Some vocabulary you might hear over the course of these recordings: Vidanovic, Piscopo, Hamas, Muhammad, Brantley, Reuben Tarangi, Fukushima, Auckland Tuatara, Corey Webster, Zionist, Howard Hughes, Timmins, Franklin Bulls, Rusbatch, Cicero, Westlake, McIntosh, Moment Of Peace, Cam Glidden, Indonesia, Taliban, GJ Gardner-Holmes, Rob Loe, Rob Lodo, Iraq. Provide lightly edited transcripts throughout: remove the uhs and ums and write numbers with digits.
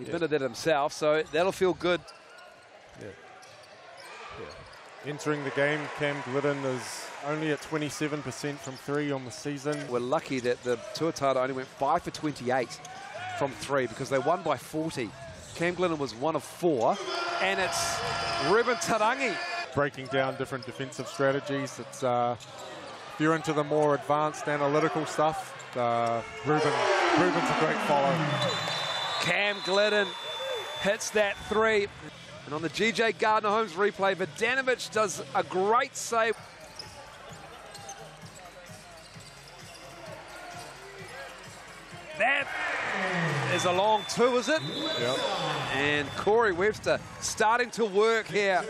admitted it himself, so that'll feel good. Yeah. Yeah. Entering the game, Cam Glidden is only at 27% from three on the season. We're lucky that the Tuatara only went 5 for 28 from three because they won by 40. Cam Glidden was 1 of 4, and it's Reuben Tarangi. Breaking down different defensive strategies. It's, if you're into the more advanced analytical stuff, Reuben's a great follow. Cam Glidden hits that three. And on the GJ Gardner-Holmes replay, Vidanovic does a great save. That is a long two, is it? Yep. And Corey Webster starting to work here.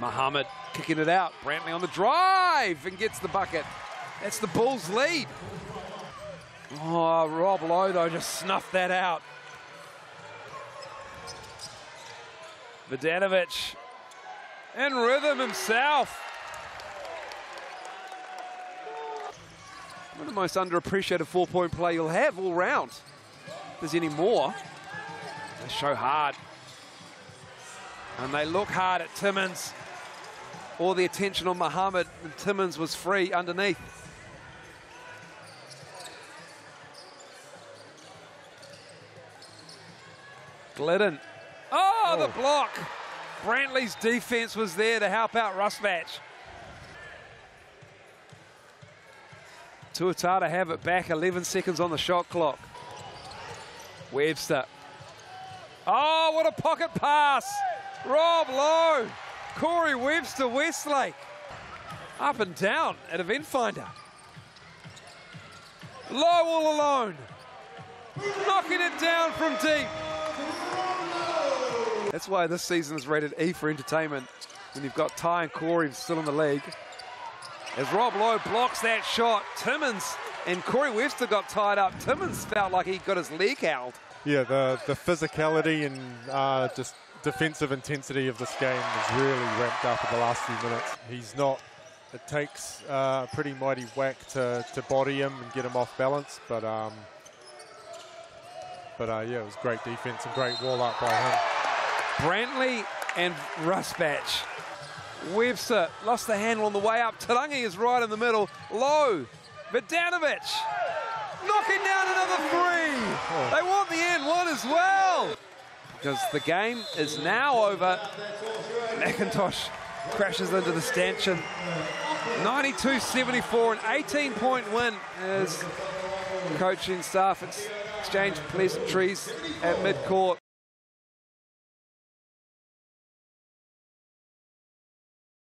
Muhammad kicking it out. Brantley on the drive and gets the bucket. That's the Bulls' lead. Oh, Rob Lodo just snuffed that out. Vidanovic in rhythm himself. One of the most underappreciated four-point play you'll have all round. If there's any more, they show hard. And they look hard at Timmins. All the attention on Muhammad, and Timmins was free underneath. Glidden. Oh, the block. Brantley's defense was there to help out Rusbatch. Tuatara have it back, 11 seconds on the shot clock. Webster. Oh, what a pocket pass. Rob Loe. Corey Webster, Westlake. Up and down at event finder. Loe all alone. Knocking it down from deep. That's why this season is rated E for entertainment. When you've got Ty and Corey still in the league. As Rob Loe blocks that shot, Timmins and Corey Webster got tied up. Timmins felt like he got his leg held. Yeah, the physicality and just defensive intensity of this game is really ramped up in the last few minutes. He's not, it takes a pretty mighty whack to body him and get him off balance, but yeah, it was great defense and great wall up by him. Brantley and Rusbatch. Webster lost the handle on the way up. Tarangi is right in the middle. Low. Vidanovic knocking down another three. Oh. They want the end one as well. Because the game is now over. McIntosh crashes into the stanchion. 92-74, an 18-point win as coaching staff exchange pleasantries at mid-court.